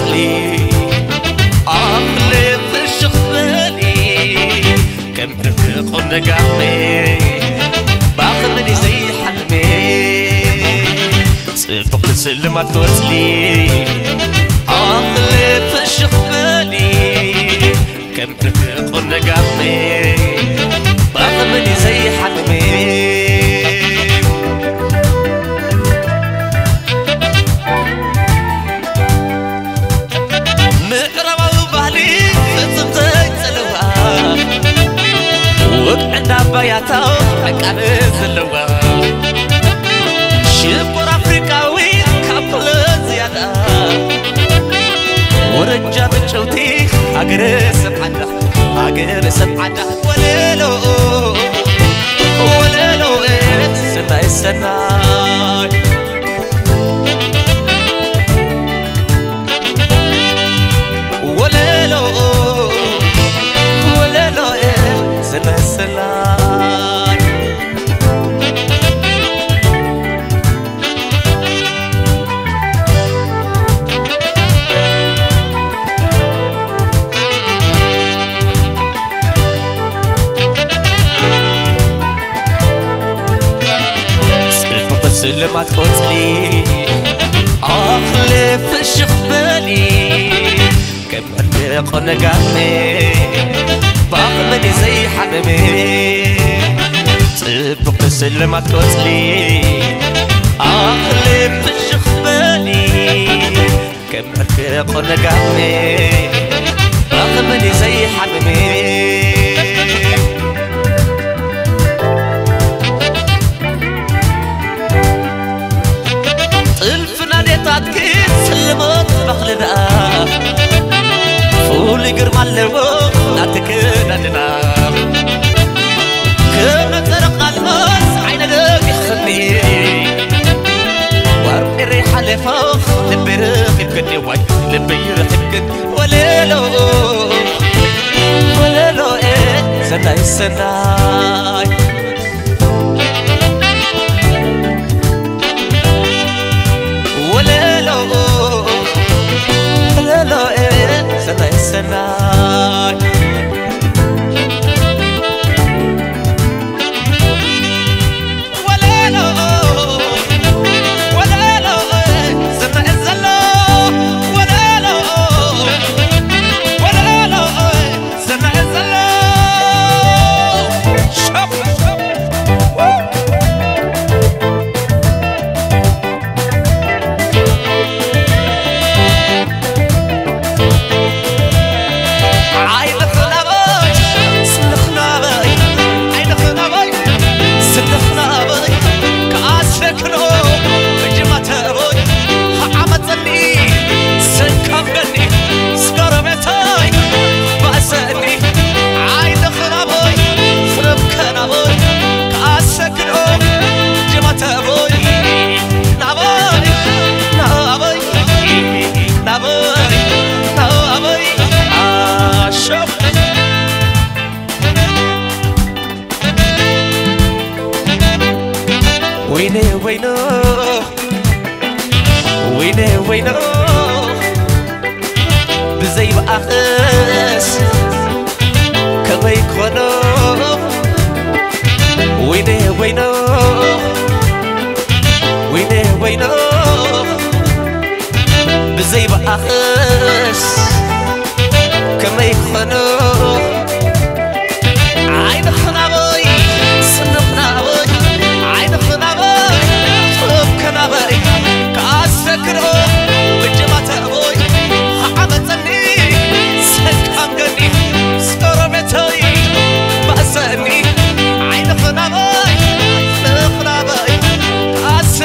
عقلي عقلي في شخالي كم رفيق نقعلي باخذني زي حلمي صيفك تسلم عتوصلي عقلي في شخالي كم رفيق نقعلي باخذني زي حلمي بياتو حق الزلوه شبر افريقاوي كابل زياده ورجع بتشوتي اجر سبعده وليلو وليلو سبع السناي وليلو وليلو سبع السناي لما تقولي عقلي في شخبالي كم رفيق نقعمي بعقلي زي حمامي صدقس لما تقولي عقلي في شخبالي كم رفيق نقعمي بعقلي زي حمامي فولي قرمى اللوق ناتكنا لنار كما ترقى الموس عين لوق يخلني وارمي ريحة لفوق لبي رقبكني واي لبي رقبكني وليلو وليلو ايه سناي سناي وينو بزي بأخس كما يكونو وينو وينو وينو وينو بزي بأخس كما يكونو عين خنابي صنف نابي عين خنابي صنف كنابي كأسكرو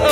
وينو